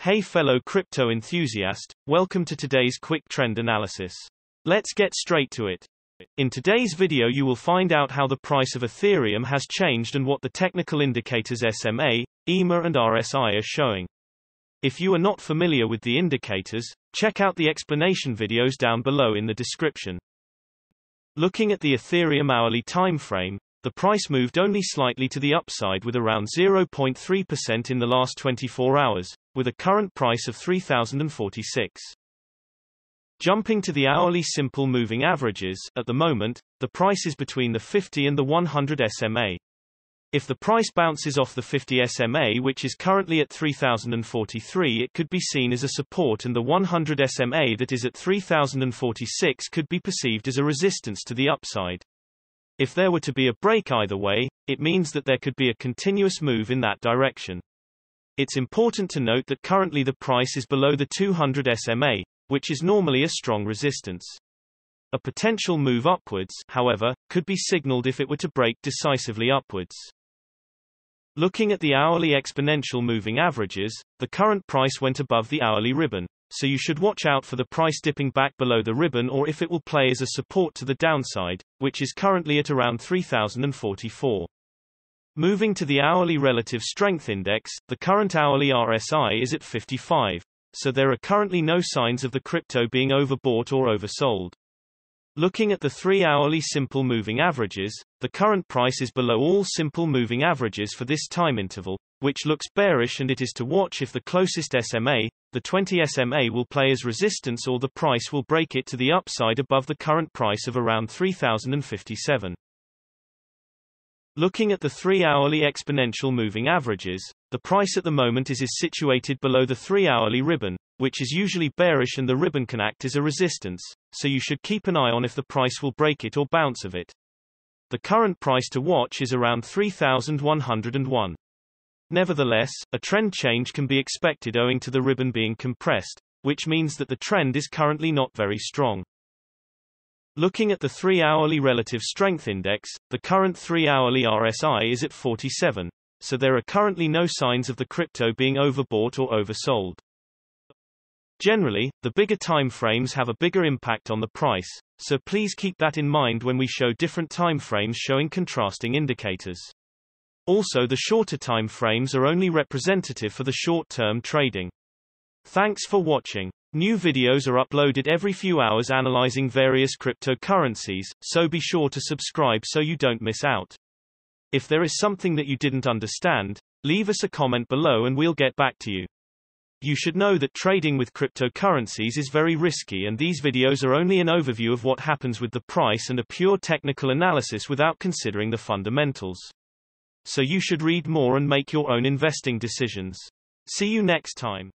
Hey fellow crypto enthusiast, welcome to today's quick trend analysis. Let's get straight to it. In today's video you will find out how the price of Ethereum has changed and what the technical indicators SMA, EMA and RSI are showing. If you are not familiar with the indicators, check out the explanation videos down below in the description. Looking at the Ethereum hourly time frame, the price moved only slightly to the upside with around 0.3% in the last 24 hours, with a current price of 3,046. Jumping to the hourly simple moving averages, at the moment, the price is between the 50 and the 100 SMA. If the price bounces off the 50 SMA, which is currently at 3,043, it could be seen as a support, and the 100 SMA that is at 3,046 could be perceived as a resistance to the upside. If there were to be a break either way, it means that there could be a continuous move in that direction. It's important to note that currently the price is below the 200 SMA, which is normally a strong resistance. A potential move upwards, however, could be signaled if it were to break decisively upwards. Looking at the hourly exponential moving averages, the current price went above the hourly ribbon, so you should watch out for the price dipping back below the ribbon or if it will play as a support to the downside, which is currently at around 3,044. Moving to the hourly relative strength index, the current hourly RSI is at 55, so there are currently no signs of the crypto being overbought or oversold. Looking at the 3 hourly simple moving averages, the current price is below all simple moving averages for this time interval, which looks bearish, and it is to watch if the closest SMA, the 20 SMA, will play as resistance or the price will break it to the upside above the current price of around 3,057. Looking at the 3 hourly exponential moving averages, the price at the moment is situated below the 3 hourly ribbon, which is usually bearish, and the ribbon can act as a resistance, so you should keep an eye on if the price will break it or bounce of it. The current price to watch is around 3,101. Nevertheless, a trend change can be expected owing to the ribbon being compressed, which means that the trend is currently not very strong. Looking at the 3 hourly relative strength index, the current 3 hourly RSI is at 47, so there are currently no signs of the crypto being overbought or oversold. Generally, the bigger time frames have a bigger impact on the price, so please keep that in mind when we show different time frames showing contrasting indicators. Also, the shorter time frames are only representative for the short-term trading. Thanks for watching. New videos are uploaded every few hours analyzing various cryptocurrencies, so be sure to subscribe so you don't miss out. If there is something that you didn't understand, leave us a comment below and we'll get back to you. You should know that trading with cryptocurrencies is very risky, and these videos are only an overview of what happens with the price and a pure technical analysis without considering the fundamentals. So you should read more and make your own investing decisions. See you next time.